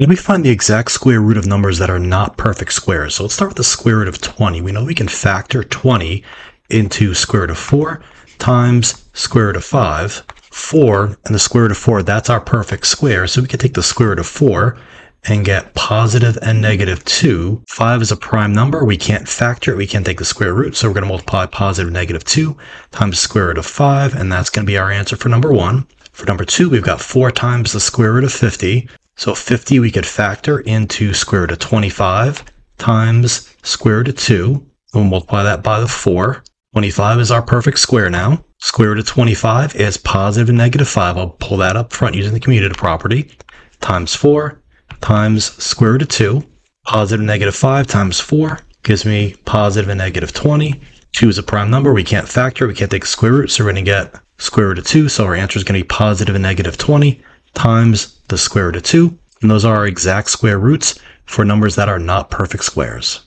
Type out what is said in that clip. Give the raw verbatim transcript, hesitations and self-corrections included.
Let me find the exact square root of numbers that are not perfect squares. So let's start with the square root of twenty. We know we can factor twenty into square root of four times square root of five. four and the square root of four, that's our perfect square. So we can take the square root of four and get positive and negative two. five is a prime number. We can't factor it. We can't take the square root. So we're going to multiply positive and negative two times square root of five. And that's going to be our answer for number one. For number two, we've got four times the square root of fifty. So fifty we could factor into square root of twenty-five times square root of two. We'll multiply that by the four. twenty-five is our perfect square now. Square root of twenty-five is positive and negative five. I'll pull that up front using the commutative property. Times four. Times square root of two, positive and negative five times four gives me positive and negative twenty. two is a prime number. We can't factor. We can't take the square root. So we're going to get square root of two. So our answer is going to be positive and negative twenty times the square root of two. And those are our exact square roots for numbers that are not perfect squares.